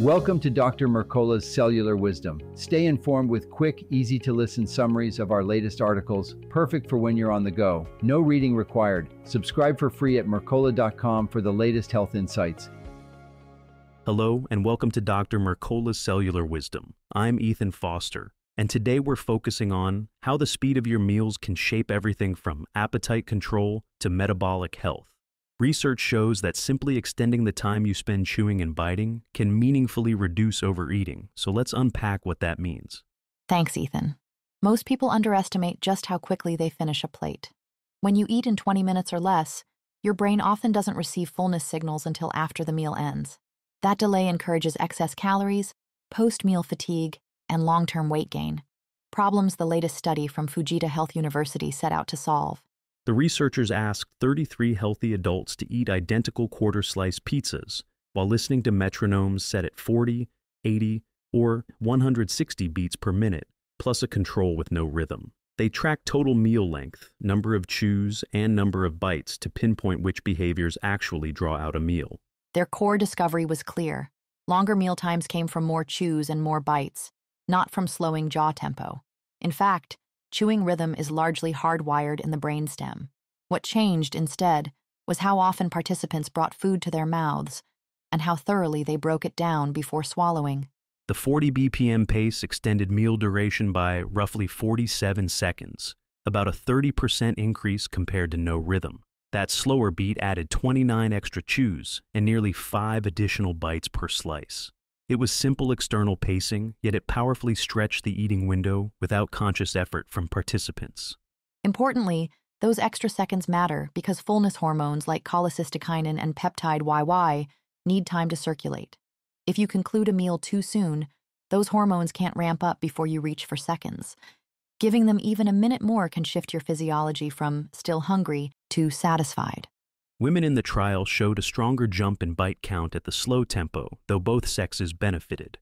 Welcome to Dr. Mercola's Cellular Wisdom. Stay informed with quick, easy-to-listen summaries of our latest articles, perfect for when you're on the go. No reading required. Subscribe for free at mercola.com for the latest health insights. Hello, and welcome to Dr. Mercola's Cellular Wisdom. I'm Ethan Foster, and today we're focusing on how the speed of your meals can shape everything from appetite control to metabolic health. Research shows that simply extending the time you spend chewing and biting can meaningfully reduce overeating, so let's unpack what that means. Thanks, Ethan. Most people underestimate just how quickly they finish a plate. When you eat in 20 minutes or less, your brain often doesn't receive fullness signals until after the meal ends. That delay encourages excess calories, post-meal fatigue, and long-term weight gain, problems the latest study from Fujita Health University set out to solve. The researchers asked 33 healthy adults to eat identical quarter-slice pizzas while listening to metronomes set at 40, 80, or 160 beats per minute, plus a control with no rhythm. They tracked total meal length, number of chews, and number of bites to pinpoint which behaviors actually draw out a meal. Their core discovery was clear. Longer meal times came from more chews and more bites, not from slowing jaw tempo. In fact, chewing rhythm is largely hardwired in the brainstem. What changed instead was how often participants brought food to their mouths and how thoroughly they broke it down before swallowing. The 40 BPM pace extended meal duration by roughly 47 seconds, about a 30% increase compared to no rhythm. That slower beat added 29 extra chews and nearly 5 additional bites per slice. It was simple external pacing, yet it powerfully stretched the eating window without conscious effort from participants. Importantly, those extra seconds matter because fullness hormones like cholecystokinin and peptide YY need time to circulate. If you conclude a meal too soon, those hormones can't ramp up before you reach for seconds. Giving them even a minute more can shift your physiology from still hungry to satisfied. Women in the trial showed a stronger jump in bite count at the slow tempo, though both sexes benefited.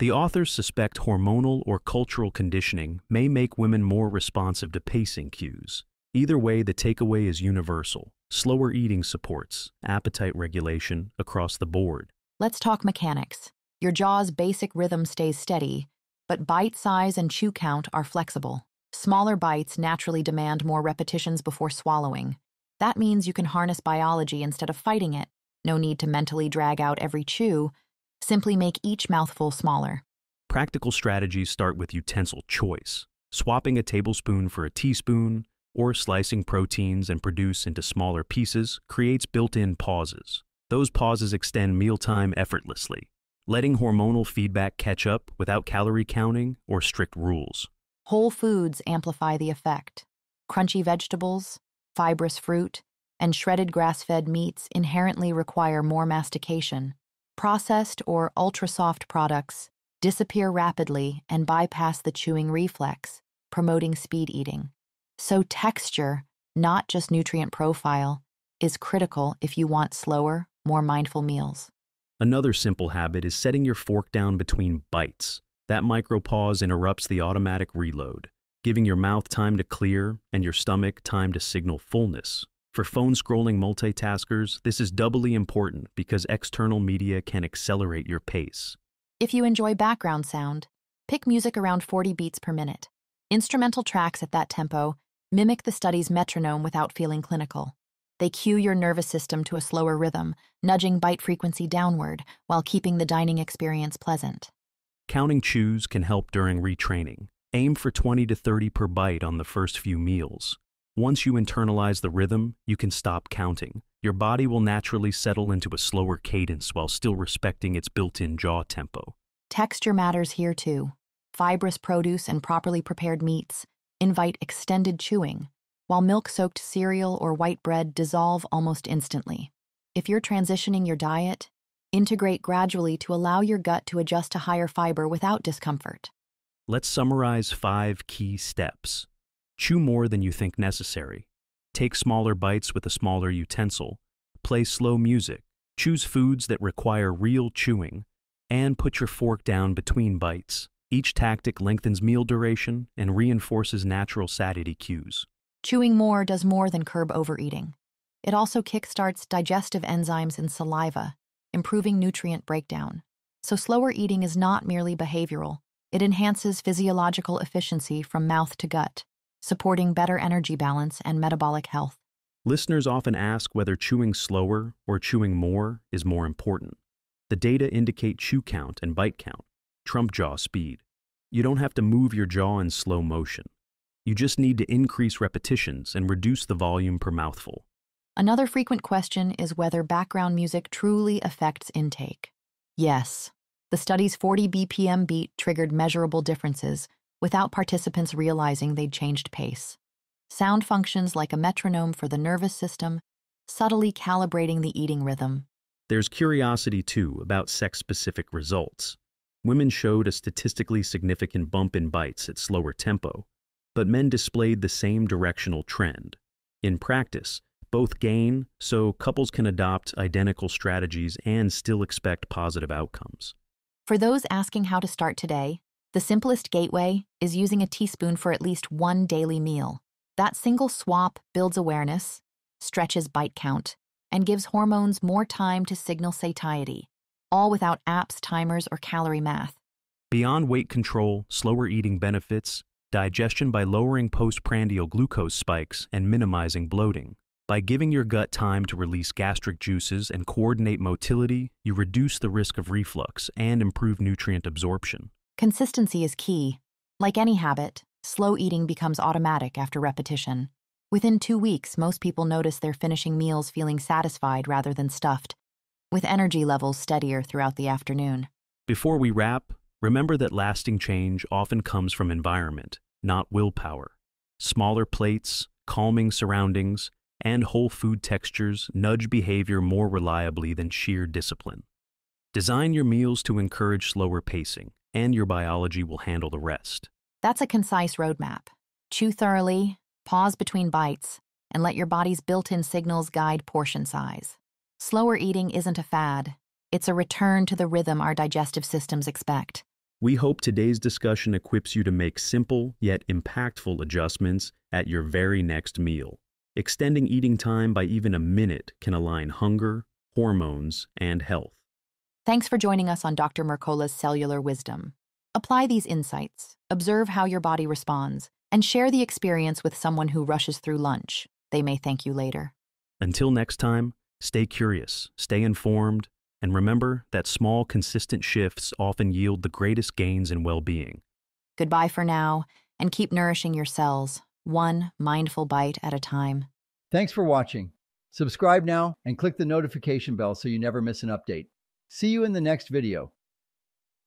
The authors suspect hormonal or cultural conditioning may make women more responsive to pacing cues. Either way, the takeaway is universal. Slower eating supports appetite regulation across the board. Let's talk mechanics. Your jaw's basic rhythm stays steady, but bite size and chew count are flexible. Smaller bites naturally demand more repetitions before swallowing. That means you can harness biology instead of fighting it. No need to mentally drag out every chew. Simply make each mouthful smaller. Practical strategies start with utensil choice, swapping a tablespoon for a teaspoon, or slicing proteins and produce into smaller pieces creates built-in pauses. Those pauses extend mealtime effortlessly, letting hormonal feedback catch up without calorie counting or strict rules. Whole foods amplify the effect. Crunchy vegetables, fibrous fruit, and shredded grass-fed meats inherently require more mastication. Processed or ultra-soft products disappear rapidly and bypass the chewing reflex, promoting speed eating. So texture, not just nutrient profile, is critical if you want slower, more mindful meals. Another simple habit is setting your fork down between bites. That micropause interrupts the automatic reload, giving your mouth time to clear and your stomach time to signal fullness. For phone-scrolling multitaskers, this is doubly important because external media can accelerate your pace. If you enjoy background sound, pick music around 40 beats per minute. Instrumental tracks at that tempo mimic the study's metronome without feeling clinical. They cue your nervous system to a slower rhythm, nudging bite frequency downward while keeping the dining experience pleasant. Counting chews can help during retraining. Aim for 20 to 30 per bite on the first few meals. Once you internalize the rhythm, you can stop counting. Your body will naturally settle into a slower cadence while still respecting its built-in jaw tempo. Texture matters here too. Fibrous produce and properly prepared meats invite extended chewing, while milk-soaked cereal or white bread dissolve almost instantly. If you're transitioning your diet, integrate gradually to allow your gut to adjust to higher fiber without discomfort. Let's summarize 5 key steps. Chew more than you think necessary. Take smaller bites with a smaller utensil. Play slow music. Choose foods that require real chewing. And put your fork down between bites. Each tactic lengthens meal duration and reinforces natural satiety cues. Chewing more does more than curb overeating. It also kickstarts digestive enzymes in saliva, improving nutrient breakdown. So slower eating is not merely behavioral. It enhances physiological efficiency from mouth to gut, supporting better energy balance and metabolic health. Listeners often ask whether chewing slower or chewing more is more important. The data indicate chew count and bite count, trump jaw speed. You don't have to move your jaw in slow motion. You just need to increase repetitions and reduce the volume per mouthful. Another frequent question is whether background music truly affects intake. Yes, the study's 40 BPM beat triggered measurable differences without participants realizing they'd changed pace. Sound functions like a metronome for the nervous system, subtly calibrating the eating rhythm. There's curiosity, too, about sex-specific results. Women showed a statistically significant bump in bites at slower tempo, but men displayed the same directional trend. In practice, both gain, so couples can adopt identical strategies and still expect positive outcomes. For those asking how to start today, the simplest gateway is using a teaspoon for at least one daily meal. That single swap builds awareness, stretches bite count, and gives hormones more time to signal satiety, all without apps, timers, or calorie math. Beyond weight control, slower eating benefits digestion by lowering postprandial glucose spikes and minimizing bloating. By giving your gut time to release gastric juices and coordinate motility, you reduce the risk of reflux and improve nutrient absorption. Consistency is key. Like any habit, slow eating becomes automatic after repetition. Within 2 weeks, most people notice they're finishing meals feeling satisfied rather than stuffed, with energy levels steadier throughout the afternoon. Before we wrap, remember that lasting change often comes from environment, not willpower. Smaller plates, calming surroundings, and whole food textures nudge behavior more reliably than sheer discipline. Design your meals to encourage slower pacing, and your biology will handle the rest. That's a concise roadmap. Chew thoroughly, pause between bites, and let your body's built-in signals guide portion size. Slower eating isn't a fad. It's a return to the rhythm our digestive systems expect. We hope today's discussion equips you to make simple yet impactful adjustments at your very next meal. Extending eating time by even a minute can align hunger, hormones, and health. Thanks for joining us on Dr. Mercola's Cellular Wisdom. Apply these insights, observe how your body responds, and share the experience with someone who rushes through lunch. They may thank you later. Until next time, stay curious, stay informed, and remember that small, consistent shifts often yield the greatest gains in well-being. Goodbye for now, and keep nourishing your cells, one mindful bite at a time. Thanks for watching. Subscribe now and click the notification bell so you never miss an update. See you in the next video.